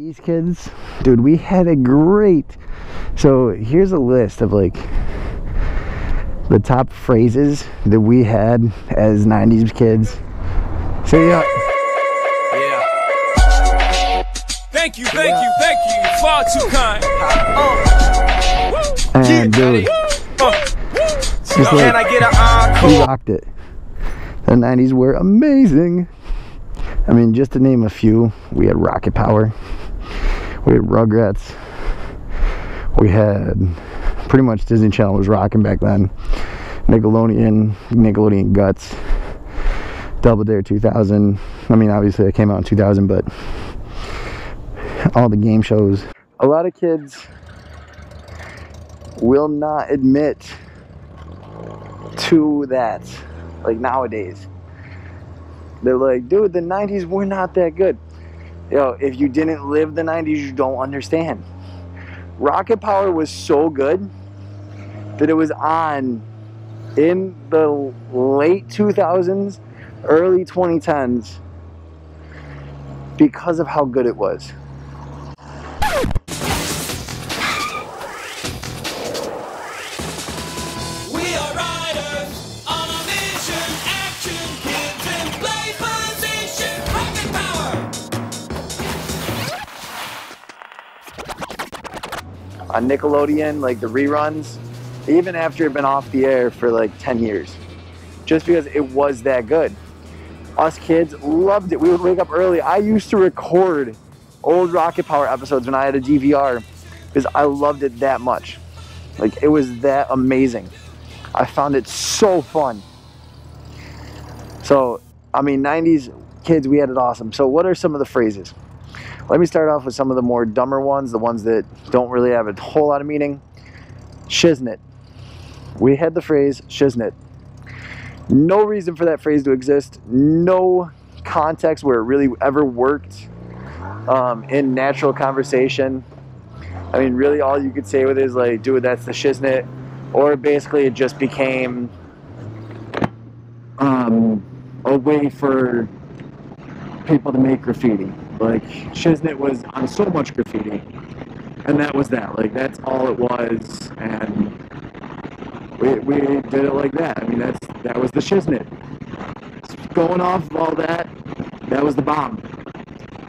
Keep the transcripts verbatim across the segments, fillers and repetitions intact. These kids, dude, we had a great. So here's a list of like the top phrases that we had as nineties kids. So yeah. Yeah. Thank you, thank you, thank you. You're far too kind. Uh, and dude, just like, can I get an encore? We rocked it. The nineties were amazing. I mean, just to name a few, we had Rocket Power, we had Rugrats, we had pretty much Disney Channel was rocking back then, Nickelodeon, Nickelodeon Guts, Double Dare two thousand, I mean obviously it came out in two thousand, but all the game shows. A lot of kids will not admit to that, like nowadays. They're like, dude, the nineties were not that good. You know, if you didn't live the nineties, you don't understand. Rocket Power was so good that it was on in the late two thousands, early twenty tens because of how good it was. On Nickelodeon, like the reruns, even after it had been off the air for like ten years, just because it was that good. Us kids loved it. We would wake up early. I used to record old Rocket Power episodes when I had a D V R because I loved it that much. Like, it was that amazing. I found it so fun. So, I mean, nineties kids, we had it awesome. So what are some of the phrases? Let me start off with some of the more dumber ones, the ones that don't really have a whole lot of meaning. Shiznit. We had the phrase shiznit. No reason for that phrase to exist. No context where it really ever worked um, in natural conversation. I mean, really all you could say with it is like, dude, that's the shiznit. Or basically it just became um, a way for people to make graffiti. Like, shiznit was on so much graffiti, and that was that. Like, that's all it was, and we, we did it like that. I mean, that's that was the shiznit. Going off of all that, that was the bomb.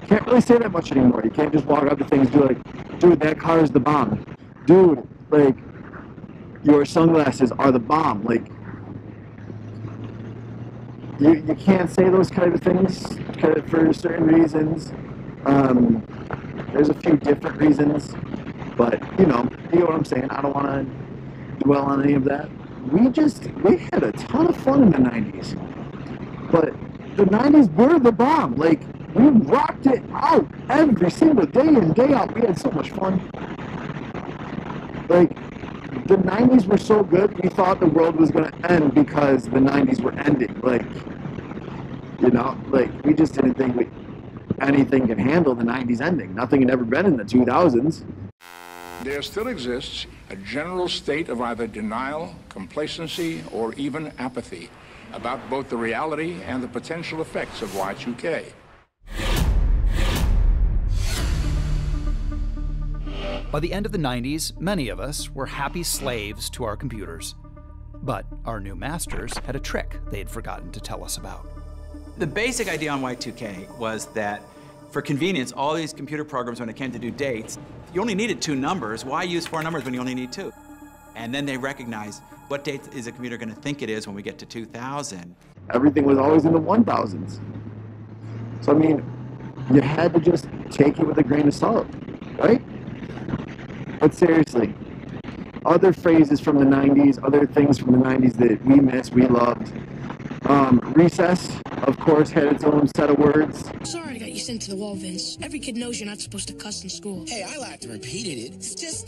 Can't really say that much anymore. You can't just walk up to things and be like, dude, that car is the bomb. Dude, like, your sunglasses are the bomb. Like, You, you can't say those kind of things for certain reasons. Um, there's a few different reasons, but you know, you know what I'm saying. I don't want to dwell on any of that. We just, we had a ton of fun in the nineties, but the nineties were the bomb. Like, we rocked it out every single day in, day out. We had so much fun. Like, the nineties were so good, we thought the world was going to end because the nineties were ending. Like, you know, like, we just didn't think we, anything could handle the nineties ending. Nothing had ever been in the two thousands. There still exists a general state of either denial, complacency, or even apathy about both the reality and the potential effects of Y two K. By the end of the nineties, many of us were happy slaves to our computers. But our new masters had a trick they had forgotten to tell us about. The basic idea on Y two K was that for convenience, all these computer programs, when it came to do dates, you only needed two numbers. Why use four numbers when you only need two? And then they recognized, what date is a computer going to think it is when we get to two thousand? Everything was always in the one thousands. So, I mean, you had to just take it with a grain of salt, right? But seriously, other phrases from the nineties, other things from the nineties that we miss, we loved. Um, Recess, of course, had its own set of words. Sorry I got you sent to the wall, Vince. Every kid knows you're not supposed to cuss in school. Hey, I laughed and repeated it. It's just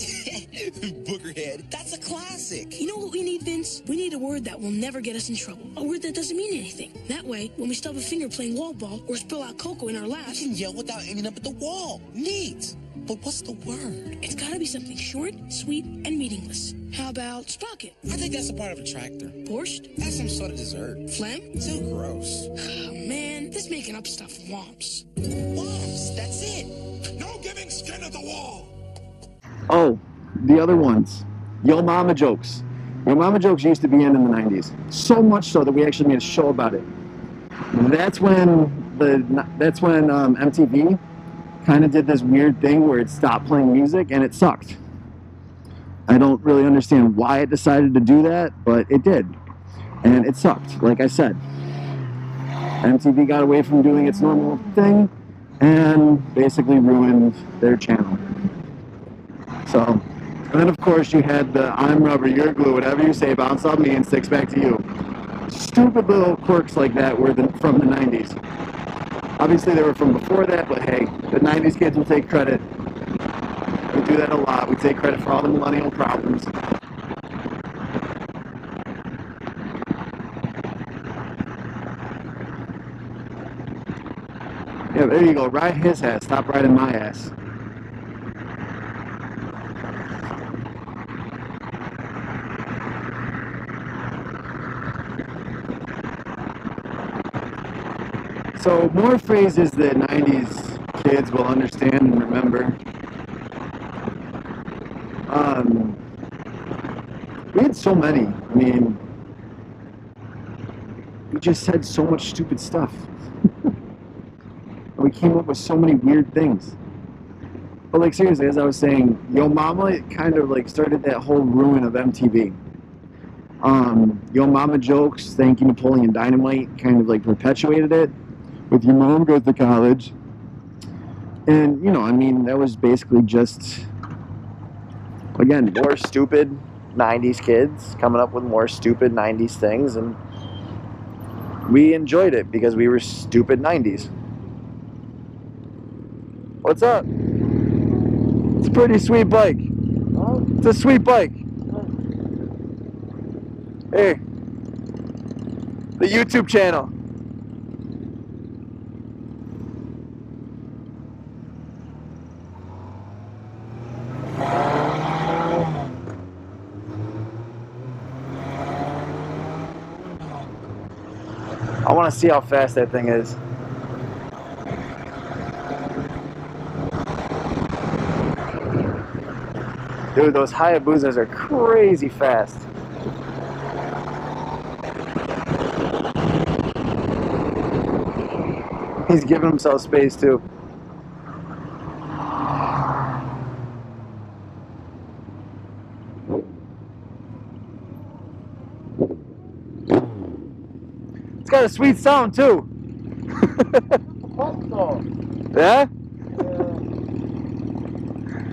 boogerhead. That's a classic. You know what we need, Vince? We need a word that will never get us in trouble. A word that doesn't mean anything. That way, when we stub a finger playing wall ball or spill out cocoa in our laps, we can yell without ending up at the wall. Neat. But what's the word? It's gotta be something short, sweet, and meaningless. How about sprocket? I think that's a part of a tractor. Borscht? That's some sort of dessert. Phlegm? So gross. Oh, man, this making up stuff womps. Womps, that's it. Don't give me of the wall. Oh, the other ones. Yo Mama jokes. Yo Mama jokes used to be in in the nineties. So much so that we actually made a show about it. That's when the that's when um, M T V kind of did this weird thing where it stopped playing music and it sucked. I don't really understand why it decided to do that, but it did. And it sucked, like I said. M T V got away from doing its normal thing and basically ruined their channel. So, and then of course you had the I'm rubber, you're glue, whatever you say, bounce on me and sticks back to you. Stupid little quirks like that were the, from the nineties. Obviously they were from before that, but hey, the nineties kids will take credit. We do that a lot. We take credit for all the millennial problems. Yeah, there you go. Ride his ass. Stop riding my ass. So more phrases that nineties kids will understand and remember. Um, we had so many. I mean, we just said so much stupid stuff. We came up with so many weird things. But like seriously, as I was saying, Yo Mama, it kind of like started that whole ruin of M T V. Um, Yo Mama jokes, thank you Napoleon Dynamite, kind of like perpetuated it. With your mom goes to college. And you know, I mean, that was basically just, again, more stupid nineties kids coming up with more stupid nineties things, and we enjoyed it because we were stupid nineties. What's up? It's a pretty sweet bike. Oh. It's a sweet bike. Oh. Hey, the YouTube channel. I want to see how fast that thing is. Dude, those Hayabusas are crazy fast. He's giving himself space too. A sweet sound too. Yeah? Yeah.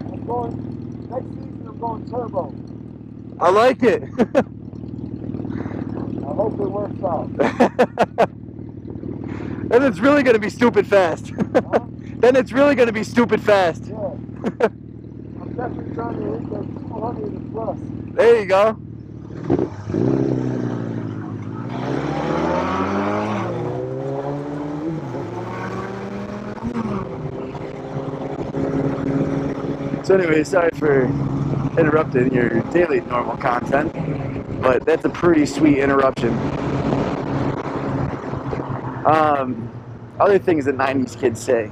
I'm going, next season I'm going turbo. I like it. I hope it works out. Then it's really going to be stupid fast. Huh? Then it's really going to be stupid fast. Yeah. I'm definitely trying to hit that two hundred plus. There you go. So anyway, sorry for interrupting your daily normal content, but that's a pretty sweet interruption. Um, other things that nineties kids say.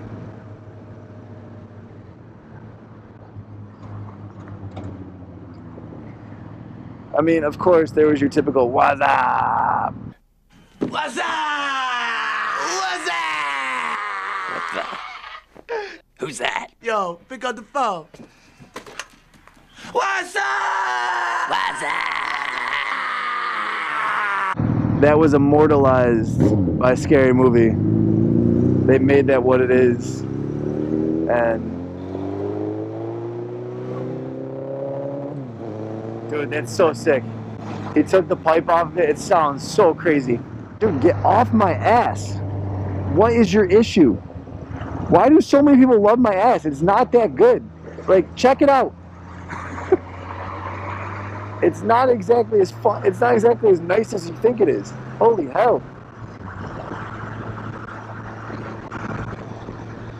I mean, of course, there was your typical what's up? What's up? What's up? What the? Who's that? Yo, pick up the phone. What's up? What's up? That was immortalized by Scary Movie. They made that what it is. And dude, that's so sick. He took the pipe off of it. It sounds so crazy. Dude, get off my ass. What is your issue? Why do so many people love my ass? It's not that good. Like, check it out. It's not exactly as fun. It's not exactly as nice as you think it is. Holy hell.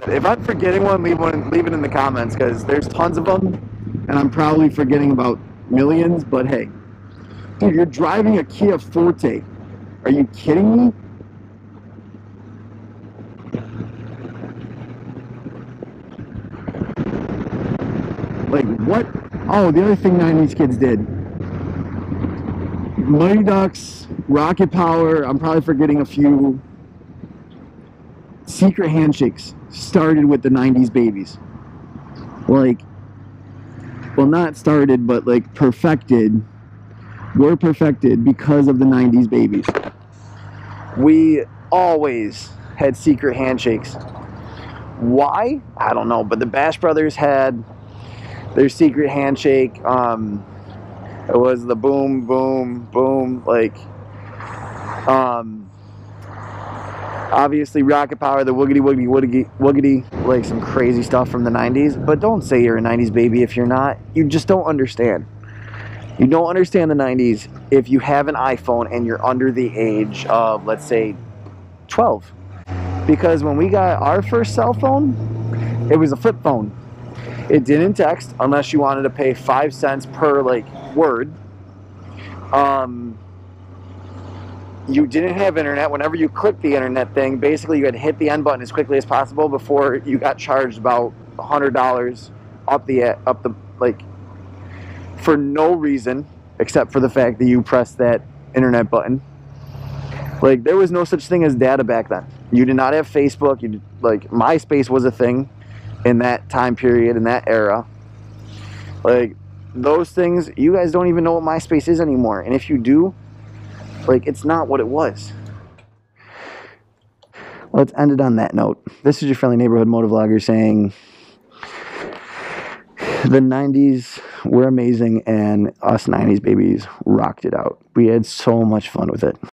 If I'm forgetting one, leave one, leave it in the comments, because there's tons of them, and I'm probably forgetting about millions, but hey. Dude, you're driving a Kia Forte. Are you kidding me? Like, what? Oh, the other thing nineties kids did. Mighty Ducks, Rocket Power, I'm probably forgetting a few. Secret handshakes started with the nineties babies. Like, well, not started, but like perfected. Were perfected because of the nineties babies. We always had secret handshakes. Why? I don't know, but the Bash Brothers had their secret handshake. Um, it was the boom, boom, boom. Like, um, obviously Rocket Power, the woogity, woogity, woogity, woogity. Like some crazy stuff from the nineties. But don't say you're a nineties baby if you're not. You just don't understand. You don't understand the nineties if you have an iPhone and you're under the age of, let's say, twelve. Because when we got our first cell phone, it was a flip phone. It didn't text unless you wanted to pay five cents per, like, word. Um, you didn't have internet. Whenever you clicked the internet thing, basically you had to hit the end button as quickly as possible before you got charged about one hundred dollars up the, up the, like, for no reason except for the fact that you pressed that internet button. Like, there was no such thing as data back then. You did not have Facebook. You did, like, MySpace was a thing in that time period, in that era. Like, those things, you guys don't even know what MySpace is anymore. And if you do, like, it's not what it was. Let's end it on that note. This is your friendly neighborhood motovlogger saying, the nineties were amazing, and us nineties babies rocked it out. We had so much fun with it.